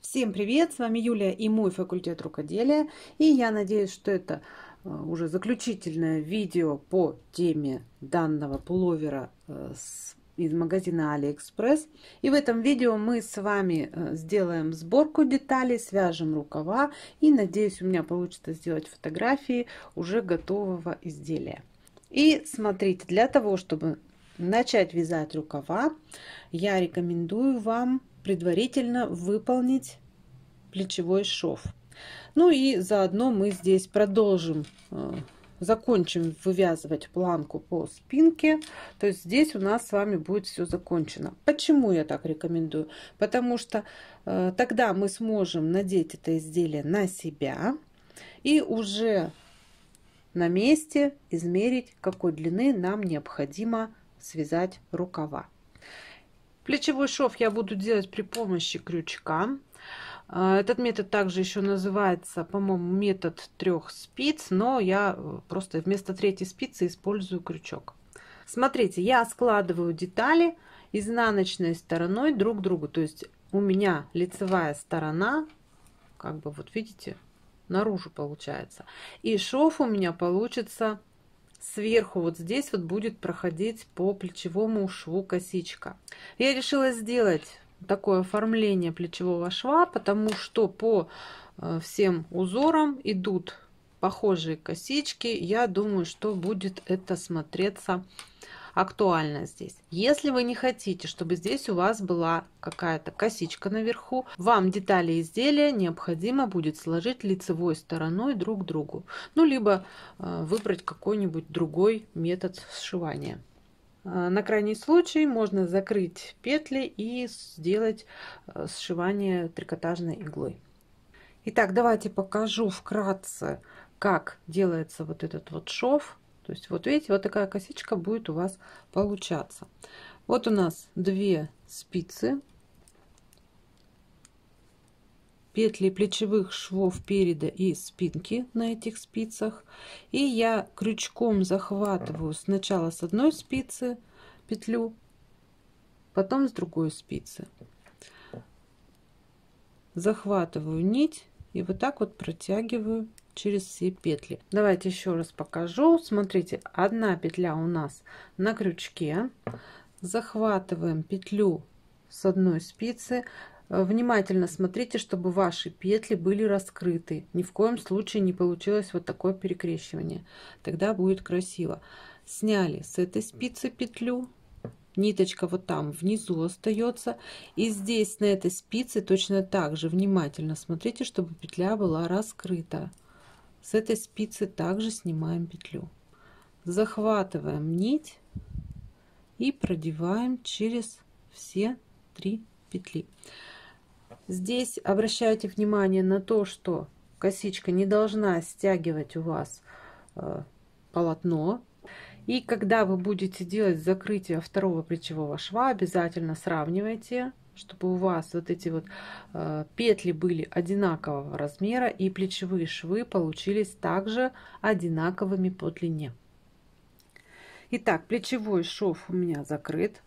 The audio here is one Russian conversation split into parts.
Всем привет! С вами Юлия и мой факультет рукоделия. И я надеюсь, что это уже заключительное видео по теме данного пуловера из магазина AliExpress. И в этом видео мы с вами сделаем сборку деталей, свяжем рукава. И надеюсь, у меня получится сделать фотографии уже готового изделия. И смотрите, для того, чтобы начать вязать рукава, я рекомендую вам предварительно выполнить плечевой шов. Ну и заодно мы здесь продолжим, закончим вывязывать планку по спинке. То есть здесь у нас с вами будет все закончено. Почему я так рекомендую? Потому что тогда мы сможем надеть это изделие на себя и уже на месте измерить, какой длины нам необходимо связать рукава. Плечевой шов я буду делать при помощи крючка. Этот метод также еще называется, по-моему, метод 3 спиц, но я просто вместо 3-й спицы использую крючок. Смотрите, я складываю детали изнаночной стороной друг к другу. То есть у меня лицевая сторона, как бы вот видите, наружу получается. И шов у меня получится сверху, вот здесь вот будет проходить по плечевому шву косичка. Я решила сделать такое оформление плечевого шва, потому что по всем узорам идут похожие косички. Я думаю, что будет это смотреться актуально здесь. Если вы не хотите, чтобы здесь у вас была какая-то косичка наверху, вам детали изделия необходимо будет сложить лицевой стороной друг к другу. Ну, либо выбрать какой-нибудь другой метод сшивания. На крайний случай можно закрыть петли и сделать сшивание трикотажной иглой. Итак, давайте покажу вкратце, как делается вот этот вот шов. То есть вот видите, вот такая косичка будет у вас получаться. Вот у нас 2 спицы, петли плечевых швов переда и спинки на этих спицах. И я крючком захватываю сначала с одной спицы петлю, потом с другой спицы. Захватываю нить и вот так вот протягиваю через все петли. Давайте еще раз покажу. Смотрите, 1 петля у нас на крючке. Захватываем петлю с одной спицы. Внимательно смотрите, чтобы ваши петли были раскрыты. Ни в коем случае не получилось вот такое перекрещивание. Тогда будет красиво. Сняли с этой спицы петлю. Ниточка вот там внизу остается. И здесь на этой спице точно так же внимательно смотрите, чтобы петля была раскрыта. С этой спицы также снимаем петлю. Захватываем нить и продеваем через все 3 петли. Здесь обращайте внимание на то, что косичка не должна стягивать у вас полотно. И когда вы будете делать закрытие 2-го плечевого шва, обязательно сравнивайте, чтобы у вас вот эти вот петли были одинакового размера и плечевые швы получились также одинаковыми по длине. Итак, плечевой шов у меня закрыт.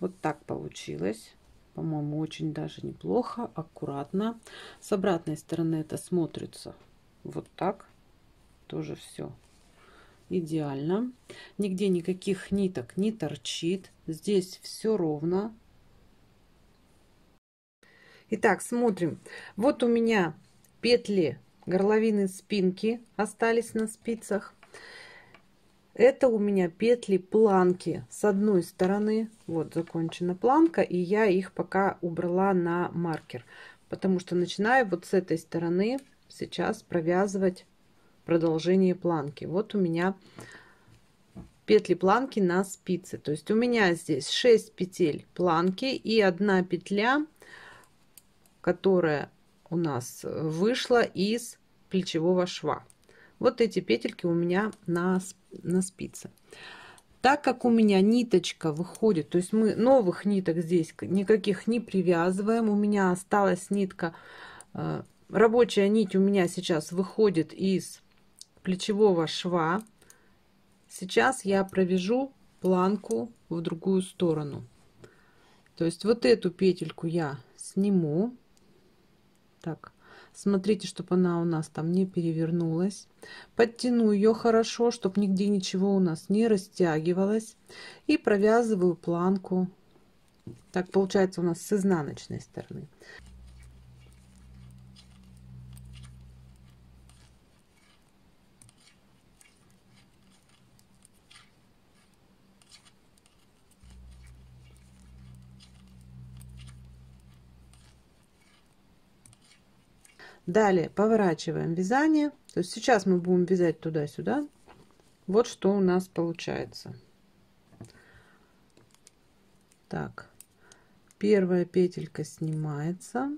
Вот так получилось. По-моему, очень даже неплохо, аккуратно. С обратной стороны это смотрится вот так. Тоже все идеально. Нигде никаких ниток не торчит. Здесь все ровно. Итак, смотрим. Вот у меня петли горловины спинки остались на спицах. Это у меня петли планки с одной стороны. Вот закончена планка, и я их пока убрала на маркер, потому что начинаю вот с этой стороны сейчас провязывать продолжение планки. Вот у меня петли планки на спице. То есть у меня здесь 6 петель планки и 1 петля, которая у нас вышла из плечевого шва. Вот эти петельки у меня на спице. Так как у меня ниточка выходит, то есть мы новых ниток здесь никаких не привязываем, у меня осталась нитка, рабочая нить у меня сейчас выходит из плечевого шва. Сейчас я провяжу планку в другую сторону. То есть вот эту петельку я сниму. Так, смотрите, чтобы она у нас там не перевернулась. Подтяну ее хорошо, чтобы нигде ничего у нас не растягивалось. И провязываю планку. Так получается у нас с изнаночной стороны. Далее поворачиваем вязание. То есть сейчас мы будем вязать туда-сюда. Вот что у нас получается. Так, первая петелька снимается.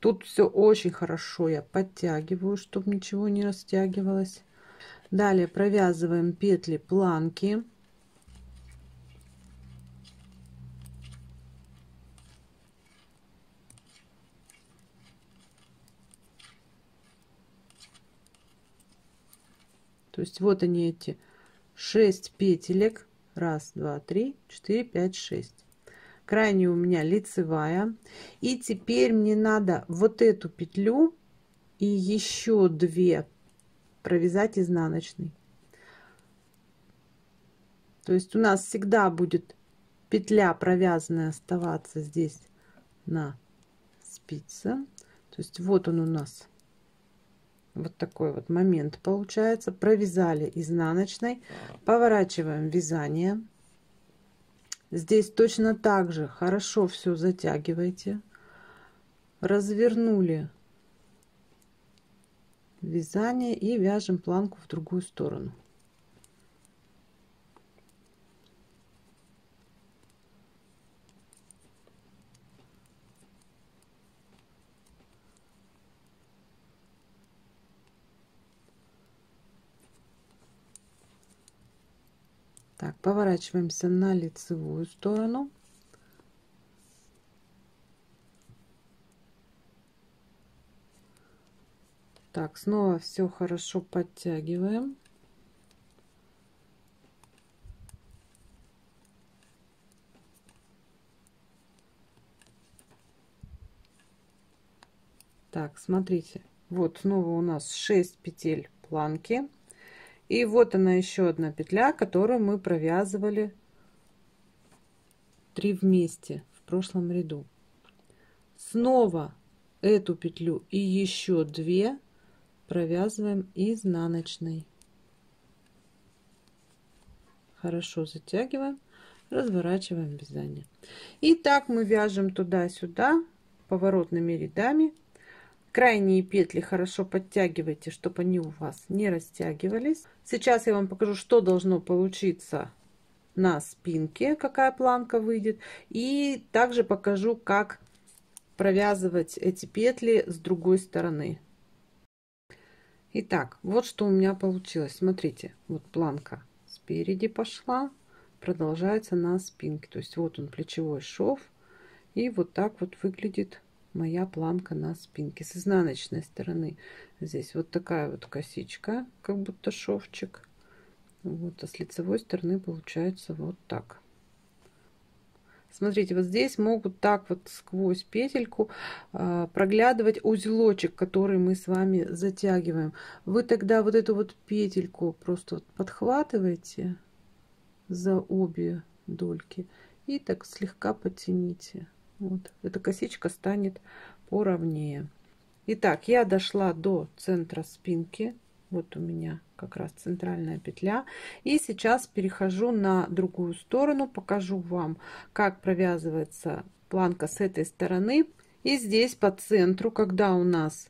Тут все очень хорошо я подтягиваю, чтобы ничего не растягивалось. Далее провязываем петли планки. То есть вот они, эти 6 петелек. 1, 2, 3, 4, 5, 6. Крайняя у меня лицевая. И теперь мне надо вот эту петлю и еще 2 провязать изнаночной. То есть у нас всегда будет петля провязанная оставаться здесь на спице. То есть вот он у нас. Вот такой вот момент получается. Провязали изнаночной, поворачиваем вязание. Здесь точно так же хорошо все затягивайте. Развернули вязание и вяжем планку в другую сторону. Так, поворачиваемся на лицевую сторону. Так, снова все хорошо подтягиваем. Так, смотрите, вот снова у нас 6 петель планки. И вот она еще одна петля, которую мы провязывали 3 вместе в прошлом ряду. Снова эту петлю и еще 2 провязываем изнаночной. Хорошо затягиваем, разворачиваем вязание. И так мы вяжем туда-сюда поворотными рядами. Крайние петли хорошо подтягивайте, чтобы они у вас не растягивались. Сейчас я вам покажу, что должно получиться на спинке, какая планка выйдет. И также покажу, как провязывать эти петли с другой стороны. Итак, вот что у меня получилось. Смотрите, вот планка спереди пошла, продолжается на спинке. То есть вот он, плечевой шов. И вот так вот выглядит моя планка на спинке. С изнаночной стороны здесь вот такая вот косичка, как будто шовчик. Вот, а с лицевой стороны получается вот так. Смотрите, вот здесь могут так вот сквозь петельку проглядывать узелочек, который мы с вами затягиваем. Вы тогда вот эту вот петельку просто вот подхватываете за обе дольки и так слегка потяните. Вот, эта косичка станет поровнее. Итак, я дошла до центра спинки. Вот у меня как раз центральная петля. И сейчас перехожу на другую сторону. Покажу вам, как провязывается планка с этой стороны. И здесь по центру, когда у нас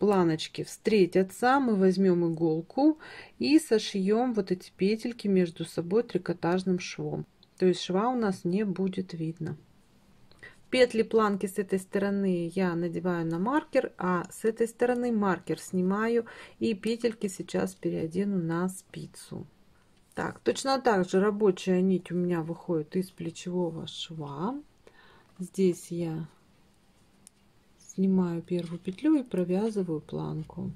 планочки встретятся, мы возьмем иголку и сошьем вот эти петельки между собой трикотажным швом. То есть шва у нас не будет видно. Петли планки с этой стороны я надеваю на маркер, а с этой стороны маркер снимаю и петельки сейчас переодену на спицу. Так, точно так же рабочая нить у меня выходит из плечевого шва. Здесь я снимаю первую петлю и провязываю планку.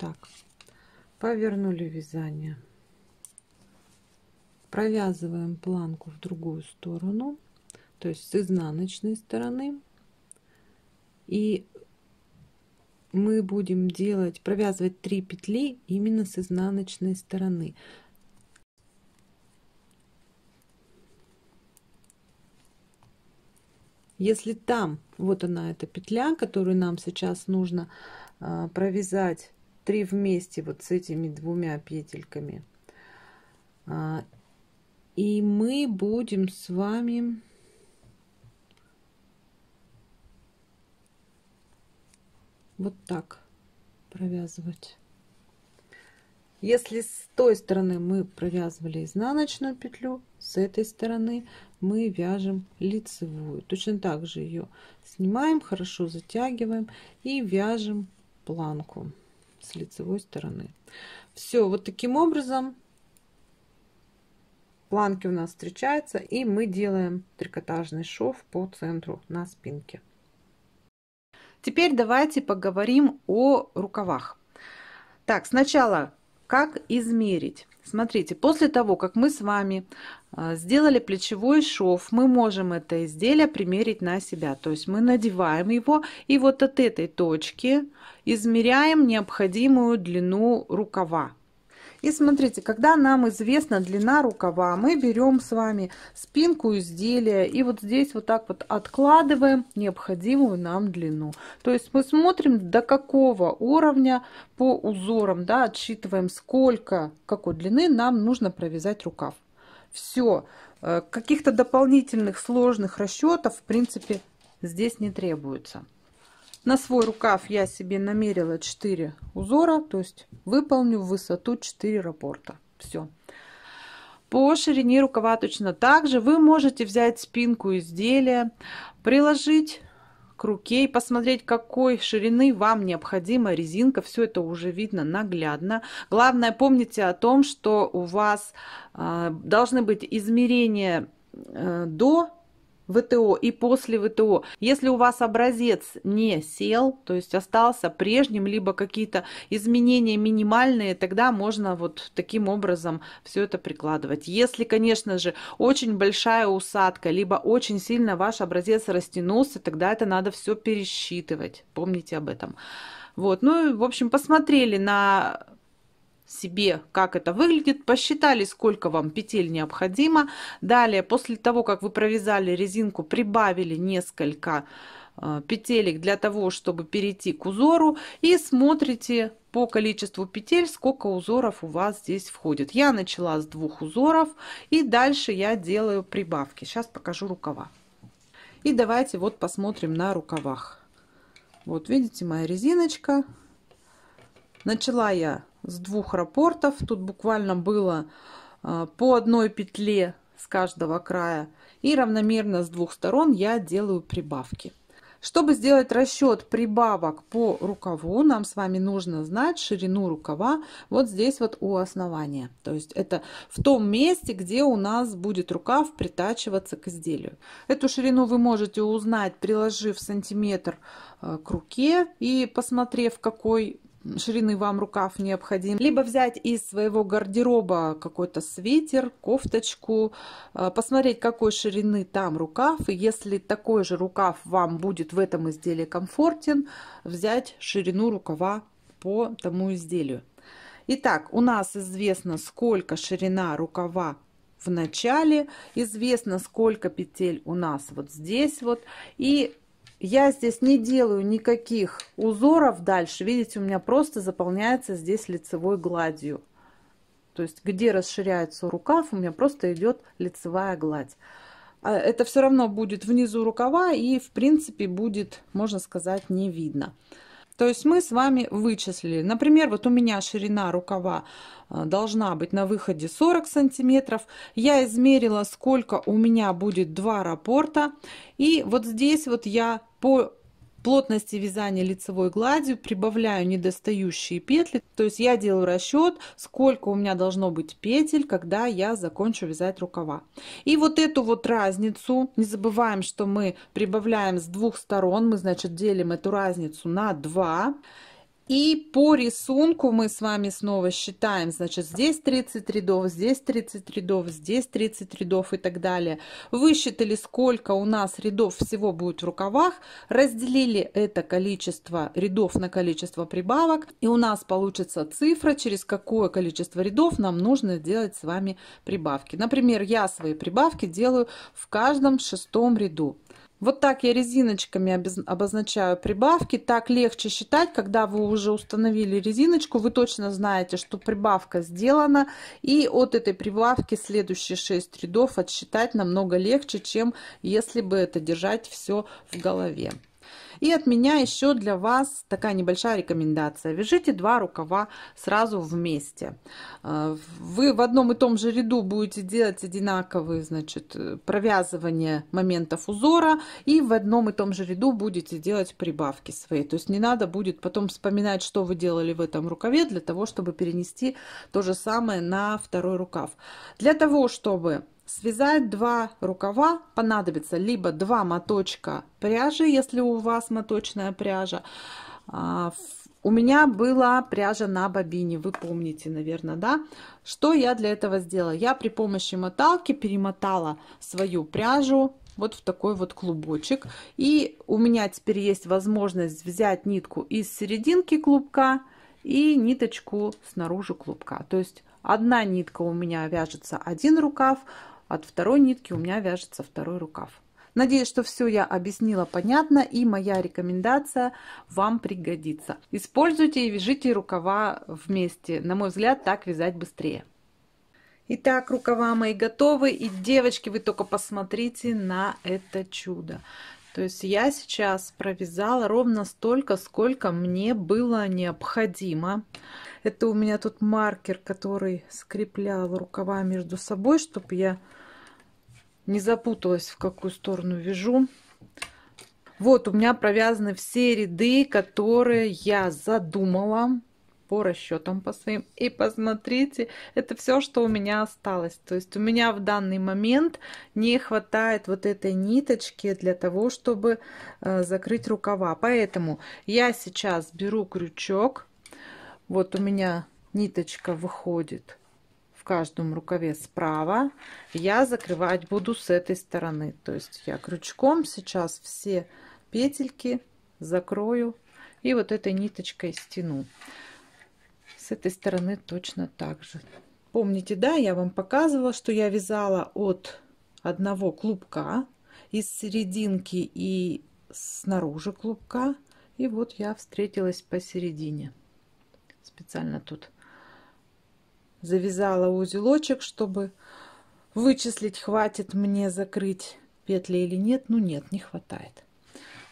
Так, повернули вязание, провязываем планку в другую сторону, то есть с изнаночной стороны, и мы будем делать, провязывать 3 петли именно с изнаночной стороны. Если там вот она, эта петля, которую нам сейчас нужно провязать 3 вместе вот с этими 2 петельками, и мы будем с вами вот так провязывать. Если с той стороны мы провязывали изнаночную петлю, с этой стороны мы вяжем лицевую. Точно так же ее снимаем, хорошо затягиваем и вяжем планку с лицевой стороны. Все, вот таким образом планки у нас встречаются, и мы делаем трикотажный шов по центру на спинке. Теперь давайте поговорим о рукавах. Так, сначала как измерить. Смотрите, после того, как мы с вами сделали плечевой шов, мы можем это изделие примерить на себя. То есть мы надеваем его и вот от этой точки измеряем необходимую длину рукава. И смотрите, когда нам известна длина рукава, мы берем с вами спинку изделия и вот здесь вот так вот откладываем необходимую нам длину. То есть мы смотрим, до какого уровня по узорам, да, отсчитываем, сколько, какой длины нам нужно провязать рукав. Все, каких-то дополнительных сложных расчетов в принципе здесь не требуется. На свой рукав я себе намерила 4 узора, то есть выполню в высоту 4 раппорта. Все. По ширине рукава точно так же вы можете взять спинку изделия, приложить к руке и посмотреть, какой ширины вам необходима резинка. Все это уже видно наглядно. Главное, помните о том, что у вас должны быть измерения до ВТО и после ВТО. Если у вас образец не сел, то есть остался прежним, либо какие-то изменения минимальные, тогда можно вот таким образом все это прикладывать. Если, конечно же, очень большая усадка, либо очень сильно ваш образец растянулся, тогда это надо все пересчитывать. Помните об этом. Вот, ну и в общем посмотрели на себе, как это выглядит, посчитали, сколько вам петель необходимо. Далее, после того как вы провязали резинку, прибавили несколько петелек для того, чтобы перейти к узору, и смотрите по количеству петель, сколько узоров у вас здесь входит. Я начала с 2 узоров, и дальше я делаю прибавки. Сейчас покажу рукава. И давайте вот посмотрим на рукавах. Вот видите, моя резиночка. Начала я с 2 раппортов, тут буквально было по 1 петле с каждого края, и равномерно с 2 сторон я делаю прибавки. Чтобы сделать расчет прибавок по рукаву, нам с вами нужно знать ширину рукава вот здесь вот у основания. То есть это в том месте, где у нас будет рукав притачиваться к изделию. Эту ширину вы можете узнать, приложив сантиметр к руке и посмотрев, какой ширины вам рукав необходим, либо взять из своего гардероба какой-то свитер, кофточку, посмотреть, какой ширины там рукав, и если такой же рукав вам будет в этом изделии комфортен, взять ширину рукава по тому изделию. Итак, у нас известно, сколько ширина рукава в начале, известно, сколько петель у нас вот здесь вот, и я здесь не делаю никаких узоров дальше. Видите, у меня просто заполняется здесь лицевой гладью. То есть, где расширяется рукав, у меня просто идет лицевая гладь. Это все равно будет внизу рукава и, в принципе, будет, можно сказать, не видно. То есть мы с вами вычислили. Например, вот у меня ширина рукава должна быть на выходе 40 сантиметров. Я измерила, сколько у меня будет 2 раппорта. И вот здесь вот я по плотности вязания лицевой гладью прибавляю недостающие петли. То есть я делаю расчет, сколько у меня должно быть петель, когда я закончу вязать рукава. И вот эту вот разницу, не забываем, что мы прибавляем с 2 сторон, мы, значит, делим эту разницу на 2. И по рисунку мы с вами снова считаем, значит, здесь 30 рядов, здесь 30 рядов, здесь 30 рядов и так далее. Высчитали, сколько у нас рядов всего будет в рукавах, разделили это количество рядов на количество прибавок, и у нас получится цифра, через какое количество рядов нам нужно делать с вами прибавки. Например, я свои прибавки делаю в каждом шестом ряду. Вот так я резиночками обозначаю прибавки. Так легче считать, когда вы уже установили резиночку, вы точно знаете, что прибавка сделана. И от этой прибавки следующие 6 рядов отсчитать намного легче, чем если бы это держать все в голове. И от меня еще для вас такая небольшая рекомендация. Вяжите два рукава сразу вместе. Вы в одном и том же ряду будете делать одинаковые, значит, провязывания моментов узора, и в одном и том же ряду будете делать прибавки свои. То есть не надо будет потом вспоминать, что вы делали в этом рукаве, для того, чтобы перенести то же самое на второй рукав. Для того, чтобы связать два рукава, понадобится либо два моточка пряжи, если у вас моточная пряжа. У меня была пряжа на бобине, вы помните, наверное, да? Что я для этого сделала? Я при помощи моталки перемотала свою пряжу вот в такой вот клубочек. И у меня теперь есть возможность взять нитку из серединки клубка и ниточку снаружи клубка. То есть одна нитка у меня вяжется один рукав, от второй нитки у меня вяжется второй рукав. Надеюсь, что все я объяснила понятно, и моя рекомендация вам пригодится. Используйте и вяжите рукава вместе. На мой взгляд, так вязать быстрее. Итак, рукава мои готовы. И, девочки, вы только посмотрите на это чудо. То есть я сейчас провязала ровно столько, сколько мне было необходимо. Это у меня тут маркер, который скреплял рукава между собой, чтобы я не запуталась, в какую сторону вяжу. Вот у меня провязаны все ряды, которые я задумала по расчетам по своим. И посмотрите, это все, что у меня осталось. То есть у меня в данный момент не хватает вот этой ниточки для того, чтобы закрыть рукава. Поэтому я сейчас беру крючок. Вот у меня ниточка выходит в каждом рукаве справа. Я закрывать буду с этой стороны. То есть я крючком сейчас все петельки закрою и вот этой ниточкой стяну. С этой стороны точно так же. Помните, да, я вам показывала, что я вязала от одного клубка, из серединки и снаружи клубка, и вот я встретилась посередине. Специально тут завязала узелочек, чтобы вычислить, хватит мне закрыть петли или нет. Ну нет, не хватает.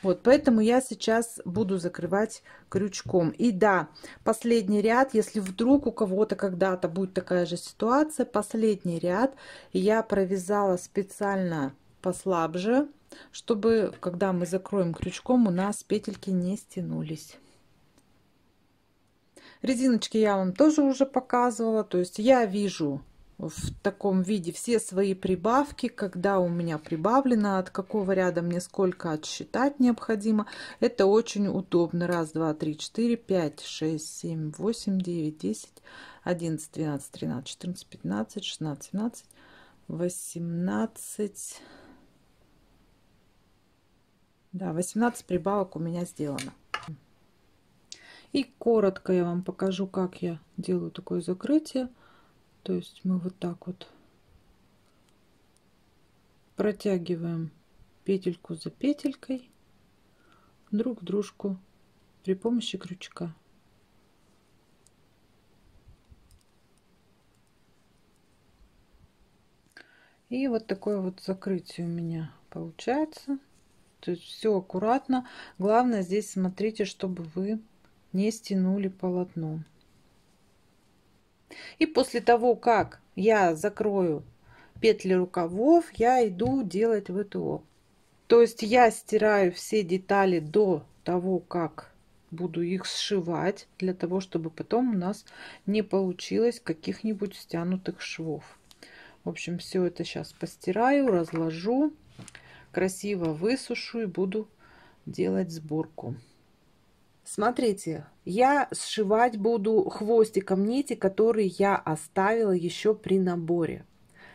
Вот, поэтому я сейчас буду закрывать крючком. И да, последний ряд, если вдруг у кого-то когда-то будет такая же ситуация, последний ряд я провязала специально послабже, чтобы, когда мы закроем крючком, у нас петельки не стянулись. Резиночки я вам тоже уже показывала, то есть я вижу в таком виде все свои прибавки, когда у меня прибавлено, от какого ряда мне сколько отсчитать необходимо. Это очень удобно. 1, 2, 3, 4, 5, 6, 7, 8, 9, 10, 11, 12, 13, 14, 15, 16, 17, 18. Да, 18 прибавок у меня сделано. И коротко я вам покажу, как я делаю такое закрытие. То есть мы вот так вот протягиваем петельку за петелькой друг к дружку при помощи крючка. И вот такое вот закрытие у меня получается. То есть все аккуратно. Главное здесь смотрите, чтобы вы не стянули полотно. И после того, как я закрою петли рукавов, я иду делать ВТО. То есть я стираю все детали до того, как буду их сшивать, для того, чтобы потом у нас не получилось каких-нибудь стянутых швов. В общем, все это сейчас постираю, разложу, красиво высушу и буду делать сборку. Смотрите, я сшивать буду хвостиком нити, который я оставила еще при наборе.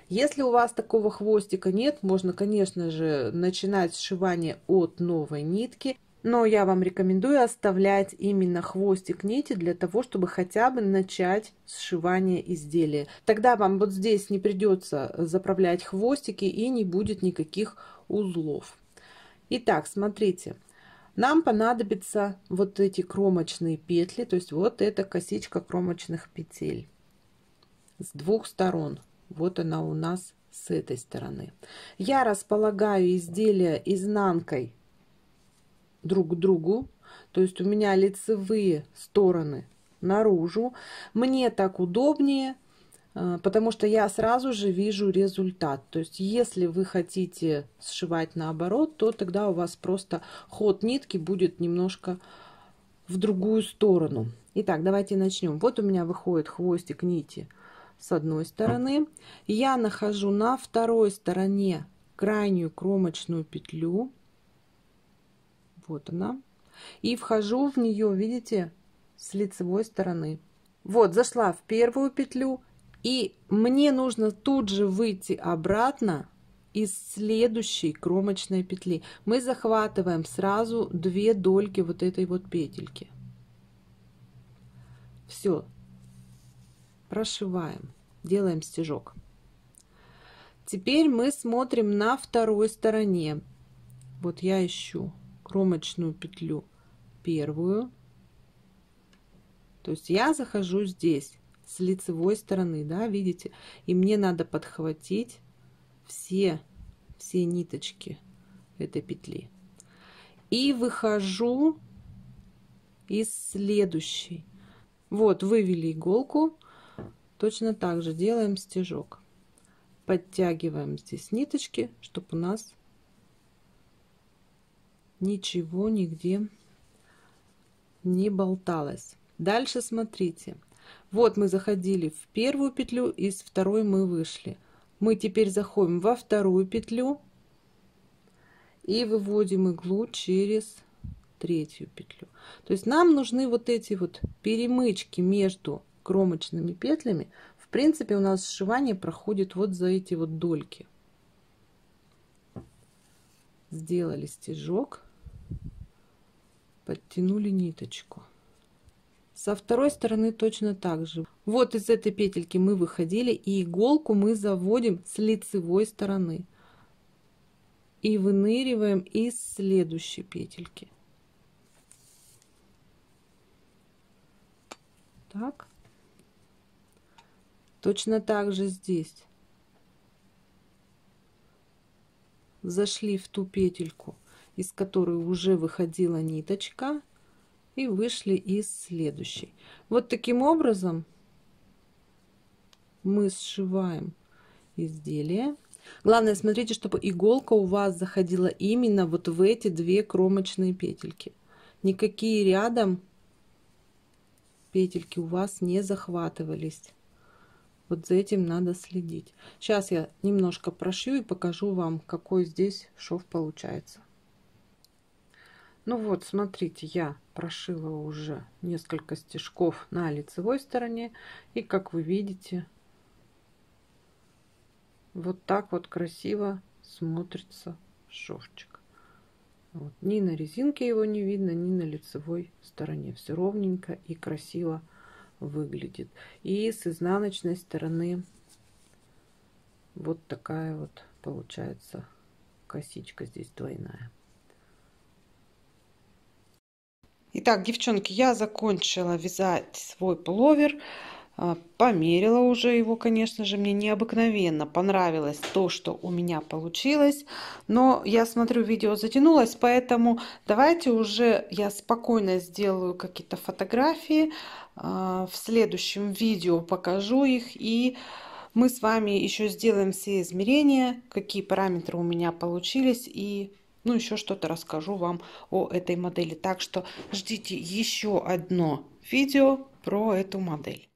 Если у вас такого хвостика нет, можно, конечно же, начинать сшивание от новой нитки, но я вам рекомендую оставлять именно хвостик нити для того, чтобы хотя бы начать сшивание изделия. Тогда вам вот здесь не придется заправлять хвостики и не будет никаких узлов. Итак, смотрите. Нам понадобятся вот эти кромочные петли, то есть вот эта косичка кромочных петель с двух сторон. Вот она у нас с этой стороны. Я располагаю изделия изнанкой друг к другу, то есть у меня лицевые стороны наружу. Мне так удобнее, потому что я сразу же вижу результат. То есть если вы хотите сшивать наоборот, то тогда у вас просто ход нитки будет немножко в другую сторону. Итак, давайте начнем. Вот у меня выходит хвостик нити с одной стороны. Я нахожу на второй стороне крайнюю кромочную петлю. Вот она. И вхожу в нее, видите, с лицевой стороны. Вот, зашла в первую петлю. И мне нужно тут же выйти обратно из следующей кромочной петли. Мы захватываем сразу две дольки вот этой вот петельки. Все. Прошиваем. Делаем стежок. Теперь мы смотрим на второй стороне. Вот я ищу кромочную петлю первую. То есть я захожу здесь. С лицевой стороны, да, видите, и мне надо подхватить все ниточки этой петли и выхожу из следующей. Вот, вывели иголку, точно так же делаем стежок, подтягиваем здесь ниточки, чтобы у нас ничего нигде не болталось. Дальше смотрите. Вот мы заходили в первую петлю, из второй мы вышли. Мы теперь заходим во вторую петлю и выводим иглу через третью петлю. То есть нам нужны вот эти вот перемычки между кромочными петлями. В принципе, у нас сшивание проходит вот за эти вот дольки. Сделали стежок, подтянули ниточку. Со второй стороны точно так же. Вот из этой петельки мы выходили, и иголку мы заводим с лицевой стороны. И выныриваем из следующей петельки. Так. Точно так же здесь. Зашли в ту петельку, из которой уже выходила ниточка. И вышли из следующей. Вот таким образом мы сшиваем изделие. Главное, смотрите, чтобы иголка у вас заходила именно вот в эти две кромочные петельки. Никакие рядом петельки у вас не захватывались. Вот за этим надо следить. Сейчас я немножко прошью и покажу вам, какой здесь шов получается. Ну вот, смотрите, я прошила уже несколько стежков на лицевой стороне. И, как вы видите, вот так вот красиво смотрится шовчик. Вот. Ни на резинке его не видно, ни на лицевой стороне. Все ровненько и красиво выглядит. И с изнаночной стороны вот такая вот получается косичка здесь двойная. Итак, девчонки, я закончила вязать свой пуловер, померила уже его, конечно же, мне необыкновенно понравилось то, что у меня получилось, но я смотрю, видео затянулось, поэтому давайте уже я спокойно сделаю какие-то фотографии, в следующем видео покажу их, и мы с вами еще сделаем все измерения, какие параметры у меня получились, и ну, еще что-то расскажу вам о этой модели. Так что ждите еще одно видео про эту модель.